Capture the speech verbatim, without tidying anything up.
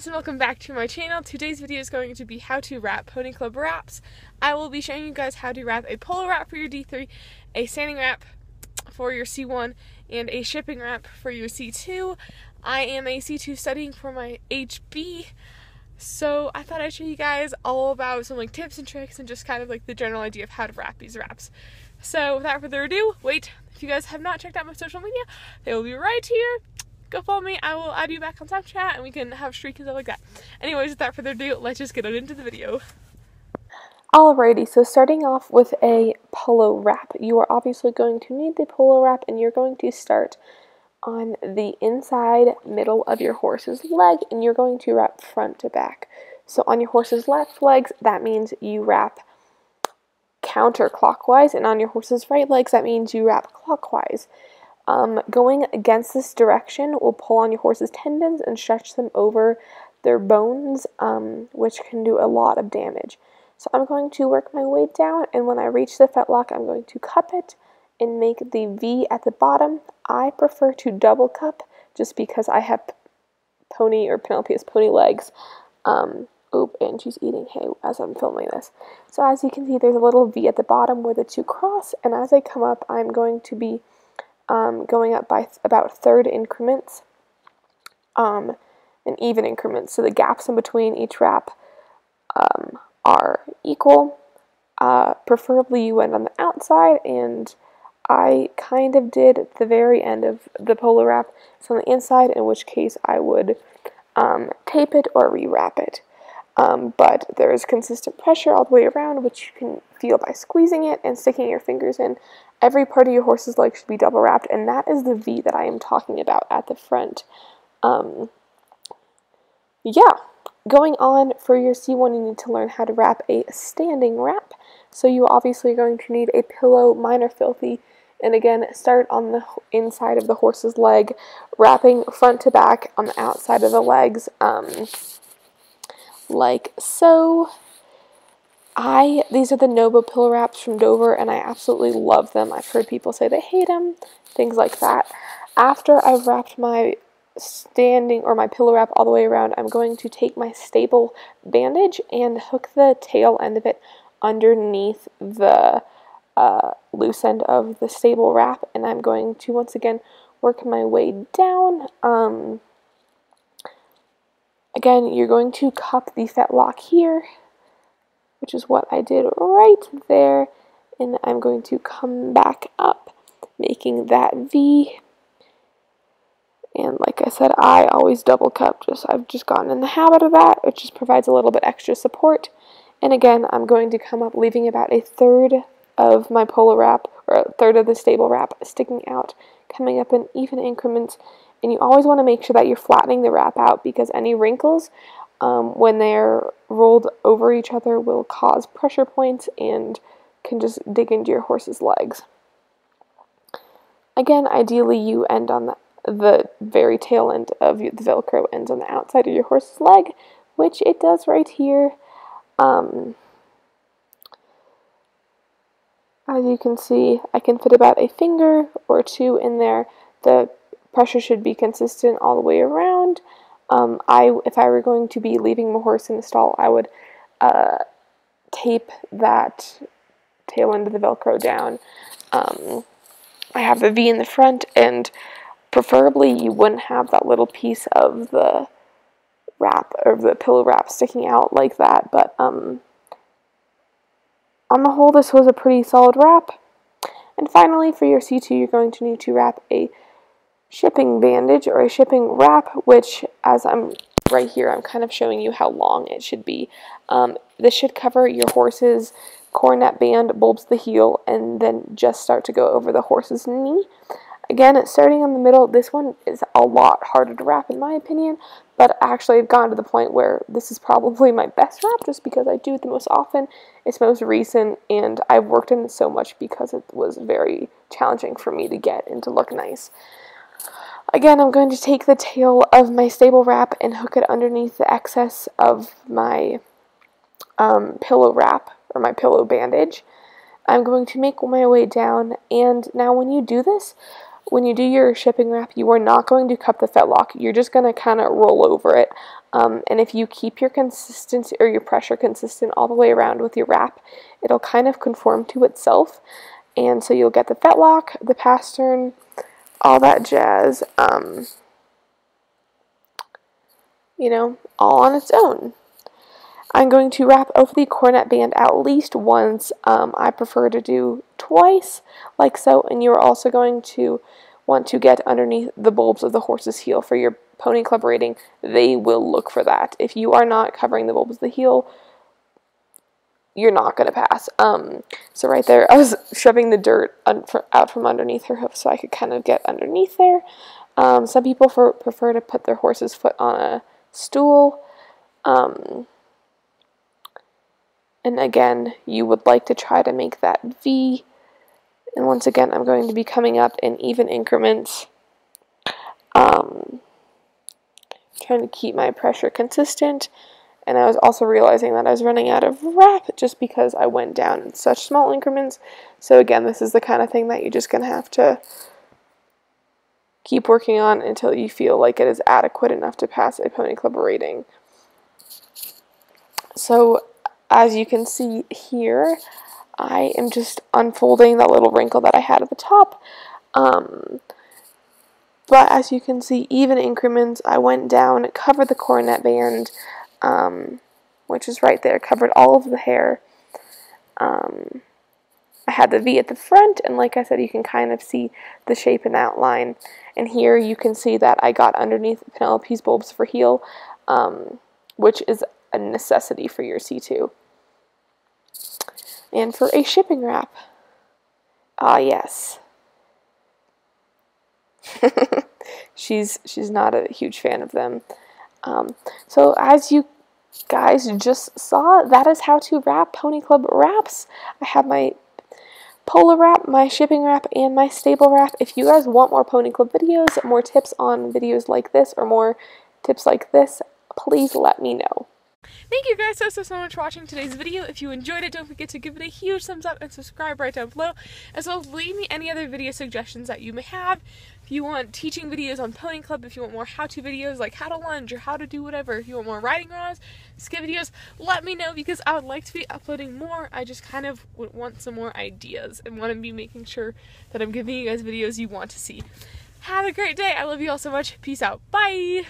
wraps, and welcome back to my channel. Today's video is going to be how to wrap Pony Club wraps. I will be showing you guys how to wrap a polo wrap for your D three, a standing wrap for your C one, and a shipping wrap for your C two. I am a C two studying for my H B, so I thought I'd show you guys all about some like tips and tricks and just kind of like the general idea of how to wrap these wraps. So without further ado, wait, if you guys have not checked out my social media, they will be right here. Go follow me, I will add you back on Snapchat and we can have streaks and stuff like that. Anyways, without further ado, let's just get on into the video. Alrighty, so starting off with a polo wrap, you are obviously going to need the polo wrap and you're going to start on the inside middle of your horse's leg and you're going to wrap front to back. So on your horse's left legs, that means you wrap counterclockwise, and on your horse's right legs, that means you wrap clockwise. Um, going against this direction will pull on your horse's tendons and stretch them over their bones, um, which can do a lot of damage. So I'm going to work my way down, and when I reach the fetlock, I'm going to cup it and make the V at the bottom. I prefer to double cup just because I have pony or Penelope's pony legs. Um, oop, and she's eating hay as I'm filming this. So as you can see, there's a little V at the bottom where the two cross, and as I come up, I'm going to be Um, going up by th about third increments um, and even increments, so the gaps in between each wrap um, are equal. Uh, preferably you went on the outside, and I kind of did at the very end of the polo wrap, it's on the inside, in which case I would um, tape it or rewrap it. Um, but there is consistent pressure all the way around, which you can feel by squeezing it and sticking your fingers in. Every part of your horse's leg should be double wrapped, and that is the V that I am talking about at the front. Um, yeah, going on for your C one, you need to learn how to wrap a standing wrap. So you obviously are going to need a pillow, mine are filthy, and again, start on the inside of the horse's leg, wrapping front to back on the outside of the legs. Um, like so. I these are the Nobo pillow wraps from Dover, and I absolutely love them. I've heard people say they hate them, things like that. After I've wrapped my standing or my pillow wrap all the way around, I'm going to take my staple bandage and hook the tail end of it underneath the uh, loose end of the staple wrap, and I'm going to once again work my way down. Um, Again, you're going to cup the fetlock here, which is what I did right there, and I'm going to come back up, making that V, and like I said, I always double cup, just I've just gotten in the habit of that, it just provides a little bit extra support, and again, I'm going to come up, leaving about a third of my polo wrap, or a third of the stable wrap sticking out, coming up in even increments. And you always want to make sure that you're flattening the wrap out, because any wrinkles, um, when they're rolled over each other, will cause pressure points and can just dig into your horse's legs. Again, ideally you end on the, the very tail end of the Velcro ends on the outside of your horse's leg, which it does right here. Um, as you can see, I can fit about a finger or two in there. The pressure should be consistent all the way around. Um, I, if I were going to be leaving my horse in the stall, I would uh, tape that tail end of the Velcro down. Um, I have the V in the front, and preferably you wouldn't have that little piece of the wrap or the pillow wrap sticking out like that. But um, on the whole, this was a pretty solid wrap. And finally, for your C two, you're going to need to wrap a shipping bandage or a shipping wrap, which as I'm right here, I'm kind of showing you how long it should be. Um, this should cover your horse's coronet band, bulbs the heel, and then just start to go over the horse's knee. Again, starting in the middle, this one is a lot harder to wrap in my opinion, but actually I've gone to the point where this is probably my best wrap just because I do it the most often, it's most recent, and I've worked in it so much because it was very challenging for me to get and to look nice. Again, I'm going to take the tail of my stable wrap and hook it underneath the excess of my um, pillow wrap, or my pillow bandage. I'm going to make my way down, and now when you do this, when you do your shipping wrap, you are not going to cup the fetlock. You're just going to kind of roll over it. Um, and if you keep your consistency or your pressure consistent all the way around with your wrap, it'll kind of conform to itself. And so you'll get the fetlock, the pastern, all that jazz, um, you know, all on its own. I'm going to wrap over the coronet band at least once. Um, I prefer to do twice, like so, and you're also going to want to get underneath the bulbs of the horse's heel for your pony club rating. They will look for that. If you are not covering the bulbs of the heel, you're not going to pass. Um, so right there, I was shoving the dirt un out from underneath her hoof so I could kind of get underneath there. Um, some people for prefer to put their horse's foot on a stool. Um... And again, you would like to try to make that V. And once again, I'm going to be coming up in even increments. Um, trying to keep my pressure consistent. And I was also realizing that I was running out of wrap just because I went down in such small increments. So again, this is the kind of thing that you're just going to have to keep working on until you feel like it is adequate enough to pass a pony club rating. So as you can see here, I am just unfolding that little wrinkle that I had at the top. Um, but as you can see, even increments, I went down, covered the coronet band, um, which is right there, covered all of the hair. Um, I had the V at the front, and like I said, you can kind of see the shape and outline. And here you can see that I got underneath Penelope's bulbs for heel, um, which is a necessity for your C two. And for a shipping wrap, ah yes, she's she's not a huge fan of them. Um, so as you guys just saw, that is how to wrap pony club wraps. I have my Pola wrap, my shipping wrap, and my stable wrap. If you guys want more pony club videos, more tips on videos like this, or more tips like this, please let me know. Thank you guys so, so, so much for watching today's video. If you enjoyed it, don't forget to give it a huge thumbs up and subscribe right down below, as well as leave me any other video suggestions that you may have. If you want teaching videos on Pony Club, if you want more how-to videos like how to lunge or how to do whatever, if you want more riding rounds, skip videos, let me know, because I would like to be uploading more. I just kind of would want some more ideas and want to be making sure that I'm giving you guys videos you want to see. Have a great day. I love you all so much. Peace out. Bye!